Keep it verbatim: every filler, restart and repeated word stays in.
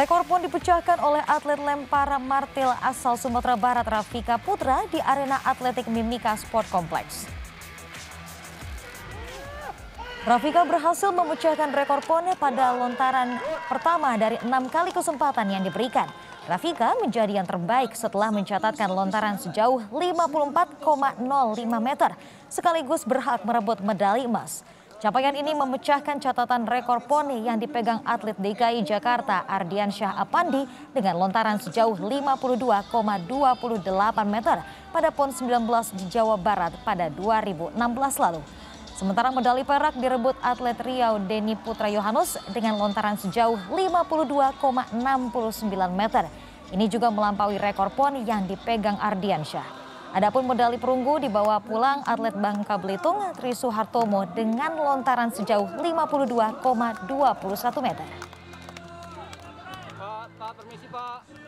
Rekor P O N dipecahkan oleh atlet lempar martil asal Sumatera Barat Rafika Putra di arena atletik Mimika Sport Complex. Rafika berhasil memecahkan rekor P O N pada lontaran pertama dari enam kali kesempatan yang diberikan. Rafika menjadi yang terbaik setelah mencatatkan lontaran sejauh lima puluh empat koma nol lima meter, sekaligus berhak merebut medali emas. Capaian ini memecahkan catatan rekor P O N yang dipegang atlet D K I Jakarta Ardiansyah Apandi dengan lontaran sejauh lima puluh dua koma dua delapan meter pada P O N sembilan belas di Jawa Barat pada dua ribu enam belas lalu. Sementara medali perak direbut atlet Riau Denny Putra Yohannes dengan lontaran sejauh lima puluh dua koma enam sembilan meter. Ini juga melampaui rekor P O N yang dipegang Ardiansyah. Adapun medali perunggu dibawa pulang atlet Bangka Belitung Tri Suhartomo dengan lontaran sejauh lima puluh dua koma dua satu meter. Pak, Pak, permisi, Pak.